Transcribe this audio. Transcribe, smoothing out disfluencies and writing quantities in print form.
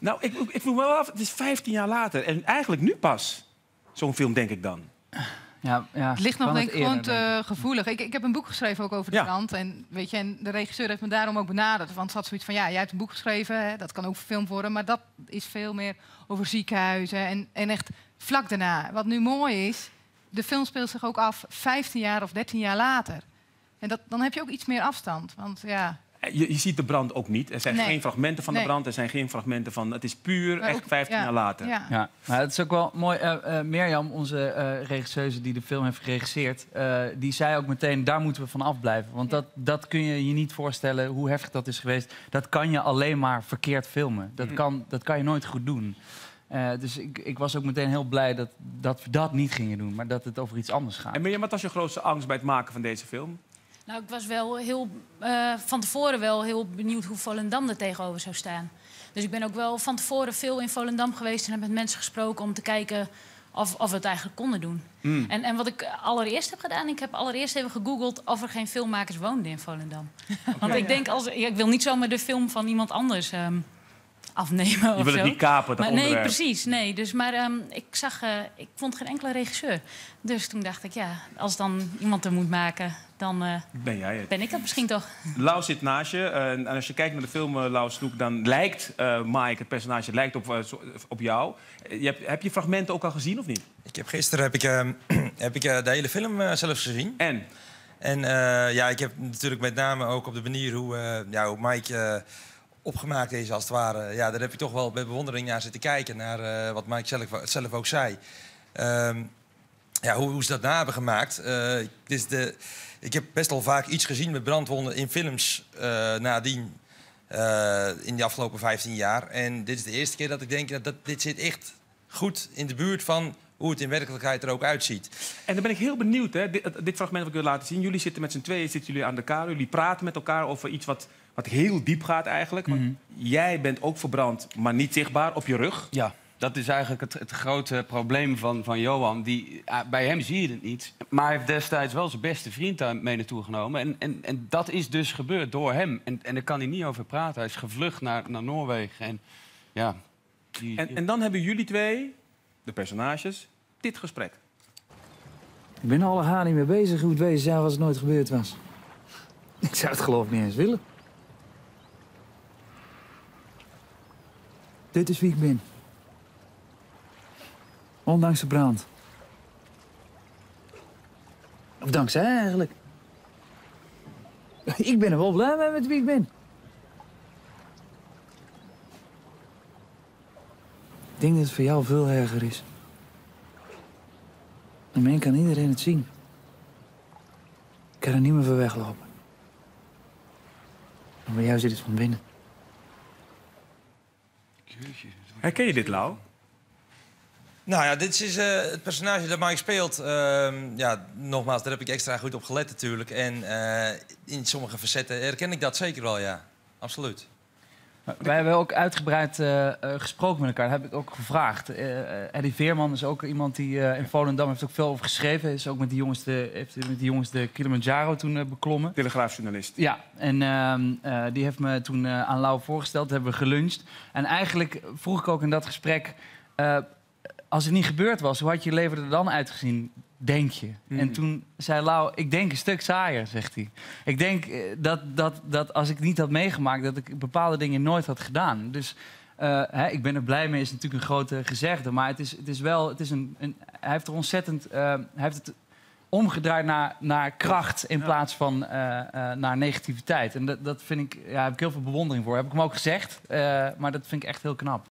Nou, ik voel me wel af, het is 15 jaar later. En eigenlijk nu pas, zo'n film, denk ik dan. Ja, ja, het ligt nog denk ik gewoon gevoelig. Ik heb een boek geschreven ook over de brand. En, weet je, en de regisseur heeft me daarom ook benaderd. Want ze had zoiets van, ja, jij hebt een boek geschreven. Hè, dat kan ook verfilmd worden. Maar dat is veel meer over ziekenhuizen. En echt vlak daarna. Wat nu mooi is, de film speelt zich ook af 15 jaar of 13 jaar later. En dat, dan heb je ook iets meer afstand. Want ja... Je ziet de brand ook niet. Er zijn geen fragmenten van de brand. Er zijn geen fragmenten van... Het is puur echt 15 jaar later. Ja. Ja. Maar het is ook wel mooi. Mirjam, onze regisseuse die de film heeft geregisseerd... die zei ook meteen, daar moeten we van afblijven. Want dat kun je je niet voorstellen hoe heftig dat is geweest. Dat kan je alleen maar verkeerd filmen. Dat kan je nooit goed doen. Dus ik was ook meteen heel blij dat we dat niet gingen doen. Maar dat het over iets anders gaat. En Mirjam, wat was je grootste angst bij het maken van deze film? Nou, ik was wel heel, van tevoren wel heel benieuwd hoe Volendam er tegenover zou staan. Dus ik ben ook wel van tevoren veel in Volendam geweest... en heb met mensen gesproken om te kijken of we het eigenlijk konden doen. Mm. En wat ik allereerst heb gedaan... ik heb allereerst even gegoogeld of er geen filmmakers woonden in Volendam. Okay. Want ik denk, ik wil niet zomaar de film van iemand anders afnemen. Je wil het niet kapen, dat onderwerp. Nee, precies. Nee. Dus, maar ik vond geen enkele regisseur. Dus toen dacht ik, ja, als dan iemand er moet maken... dan ben ik dat misschien toch. Lau zit naast je. En als je kijkt naar de film Luuk Stoek... dan lijkt Mike, het personage, lijkt op jou. Heb je fragmenten ook al gezien of niet? Gisteren heb ik de hele film zelfs gezien. En? En ja, ik heb natuurlijk met name ook op de manier hoe Mike... opgemaakt is, als het ware. Ja, daar heb ik toch wel met bewondering naar zitten kijken... naar wat Mike zelf ook zei. Ja, hoe ze dat na hebben gemaakt. Ik heb best al vaak iets gezien met brandwonden in films nadien... in de afgelopen 15 jaar. En dit is de eerste keer dat ik denk... dat dit zit echt goed in de buurt van... hoe het in werkelijkheid er ook uitziet. En dan ben ik heel benieuwd, hè. Dit fragment wat ik wil laten zien. Jullie zitten met z'n tweeën, zitten jullie aan de kade. Jullie praten met elkaar over iets wat heel diep gaat eigenlijk. Mm-hmm. Want jij bent ook verbrand, maar niet zichtbaar, op je rug. Ja, dat is eigenlijk het grote probleem van Johan. Bij hem zie je het niet. Maar hij heeft destijds wel zijn beste vriend daar mee naartoe genomen. En dat is dus gebeurd door hem. En daar kan hij niet over praten. Hij is gevlucht naar Noorwegen. En, ja, en dan hebben jullie twee... de personages, dit gesprek. Ik ben alle haar niet mee bezig hoe het wezen zou als het nooit gebeurd was. Ik zou het geloof niet eens willen. Dit is wie ik ben. Ondanks de brand. Of dankzij eigenlijk. Ik ben er wel blij mee met wie ik ben. Ik denk dat het voor jou veel erger is. En men kan iedereen het zien. Ik kan er niet meer voor weglopen. Maar bij jou zit het van binnen. Herken je dit, Lau? Nou ja, dit is het personage dat Mike speelt. Ja, nogmaals, daar heb ik extra goed op gelet natuurlijk. En in sommige facetten herken ik dat zeker wel, ja. Absoluut. Wij hebben ook uitgebreid gesproken met elkaar. Dat heb ik ook gevraagd. Eddie Veerman is ook iemand die in Volendam heeft ook veel over geschreven. Is ook met die jongens de Kilimanjaro toen beklommen. Telegraafjournalist. Ja, en die heeft me toen aan Lau voorgesteld. Hebben we geluncht. En eigenlijk vroeg ik ook in dat gesprek... als het niet gebeurd was, hoe had je leven er dan uitgezien? Denk je. Mm. En toen zei Lau, ik denk een stuk saaier, zegt hij. Ik denk dat als ik niet had meegemaakt... dat ik bepaalde dingen nooit had gedaan. Dus ik ben er blij mee, is natuurlijk een grote gezegde. Maar hij heeft er ontzettend... hij heeft het omgedraaid naar kracht in plaats van naar negativiteit. En dat vind ik... Ja, daar heb ik heel veel bewondering voor. Heb ik hem ook gezegd. Maar dat vind ik echt heel knap.